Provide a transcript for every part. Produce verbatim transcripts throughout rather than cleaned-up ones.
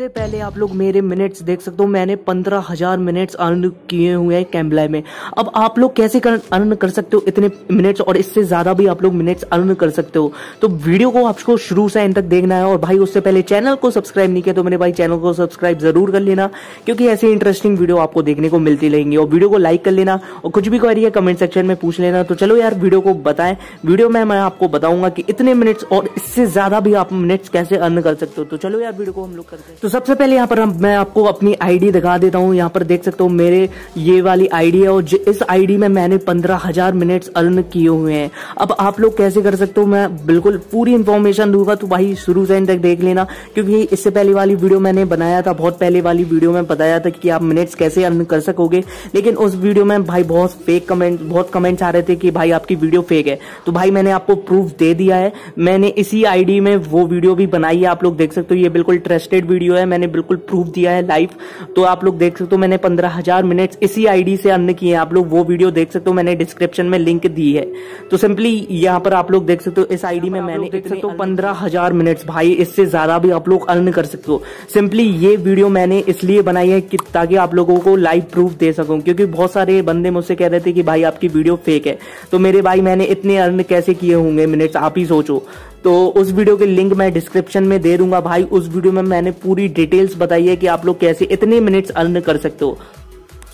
इससे पहले आप लोग मेरे मिनट्स देख सकते हो, मैंने पंद्रह हजार मिनट्स अर्न किए हुए हैं कैम्बली में। अब आप लोग कैसे कर, अर्न कर सकते हो इतने मिनट्स, और इससे ज़्यादा भी आप लोग मिनट्स अर्न कर सकते हो। तो वीडियो को आपको शुरू से एंड तक देखना है। और भाई उससे पहले चैनल को सब्सक्राइब नहीं किया तो मेरे भाई चैनल को सब्सक्राइब जरूर कर लेना, क्योंकि ऐसे इंटरेस्टिंग वीडियो आपको देखने को मिलती रहेंगी। और वीडियो को लाइक कर लेना और कुछ भी क्वेरी है कमेंट सेक्शन में पूछ लेना। तो चलो यार वीडियो को बताएं, वीडियो में मैं आपको बताऊंगा कि इतने मिनट्स और इससे ज़्यादा भी आप मिनट्स कैसे अर्न कर सकते हो। तो चलो यार वीडियो को हम लोग करते हैं। तो सबसे पहले यहाँ पर मैं आपको अपनी आईडी दिखा देता हूँ। यहाँ पर देख सकते हो मेरे ये वाली आईडी है और इस आईडी में मैंने पंद्रह हजार मिनट्स अर्न किए हुए हैं। अब आप लोग कैसे कर सकते हो मैं बिल्कुल पूरी इन्फॉर्मेशन दूंगा, तो भाई शुरू से एंड तक देख लेना, क्योंकि इससे पहले वाली वीडियो मैंने बनाया था, बहुत पहले वाली वीडियो में बताया था कि आप मिनट्स कैसे अर्न कर सकोगे। लेकिन उस वीडियो में भाई बहुत फेक कमेंट बहुत कमेंट्स आ रहे थे कि भाई आपकी वीडियो फेक है। तो भाई मैंने आपको प्रूफ दे दिया है, मैंने इसी आईडी में वो वीडियो भी बनाई है, आप लोग देख सकते हो। ये बिल्कुल ट्रस्टेड वीडियो है, मैंने बिल्कुल प्रूफ दिया है लाइव। तो आप लोग देख सकते हो मैंने पंद्रह हजार मिनट्स इसी आईडी से अर्न किए हैं। आप लोग वो वीडियो देख सकते हो, मैंने डिस्क्रिप्शन में लिंक दी है। तो सिंपली यहाँ पर आप लोग देख सकते हो इस आईडी में मैंने देख सकते हो पंद्रह हजार मिनट्स। भाई इससे ज्यादा भी आप लोग अर्न कर सकते हो। सिंपली ये वीडियो मैंने इसलिए बनाई है ताकि आप लोगों को लाइव प्रूफ दे सकूं, क्योंकि बहुत सारे बंदे मुझसे कह रहे थे कि भाई आपकी वीडियो फेक है। तो मेरे भाई मैंने इतने अर्न कैसे किए होंगे मिनट्स, आप ही सोचो। तो उस वीडियो के लिंक मैं डिस्क्रिप्शन में दे दूंगा। भाई उस वीडियो में मैंने पूरी डिटेल्स बताई है कि आप लोग कैसे इतने मिनट्स अर्न कर सकते हो।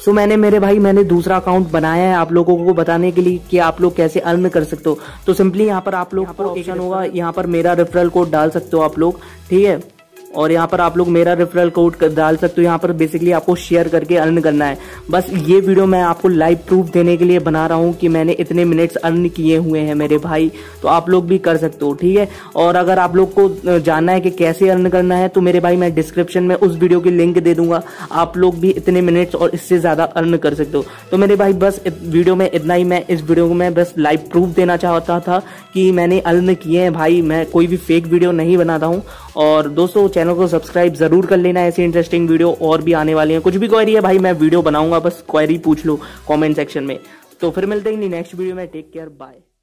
सो so, मैंने मेरे भाई मैंने दूसरा अकाउंट बनाया है आप लोगों को बताने के लिए कि आप लोग कैसे अर्न कर सकते हो। तो सिंपली यहाँ पर आप लोग पर ऑप्शन होगा, यहाँ पर मेरा रेफरल कोड डाल सकते हो आप लोग, ठीक है। और यहाँ पर आप लोग मेरा रेफरल कोड डाल सकते हो। यहाँ पर बेसिकली आपको शेयर करके अर्न करना है। बस ये वीडियो मैं आपको लाइव प्रूफ देने के लिए बना रहा हूँ कि मैंने इतने मिनट्स अर्न किए हुए हैं मेरे भाई। तो आप लोग भी कर सकते हो, ठीक है। और अगर आप लोग को जानना है कि कैसे अर्न करना है, तो मेरे भाई मैं डिस्क्रिप्शन में उस वीडियो की लिंक दे दूंगा, आप लोग भी इतने मिनट्स और इससे ज़्यादा अर्न कर सकते हो। तो मेरे भाई बस वीडियो में इतना ही। मैं इस वीडियो में बस लाइव प्रूफ देना चाहता था कि मैंने अर्न किए हैं। भाई मैं कोई भी फेक वीडियो नहीं बनाता हूँ। और दोस्तों चैनल को सब्सक्राइब जरूर कर लेना, ऐसे इंटरेस्टिंग वीडियो और भी आने वाले हैं। कुछ भी क्वेरी है भाई मैं वीडियो बनाऊंगा, बस क्वेरी पूछ लो कमेंट सेक्शन में। तो फिर मिलते हैं नेक्स्ट वीडियो में। Take care, bye.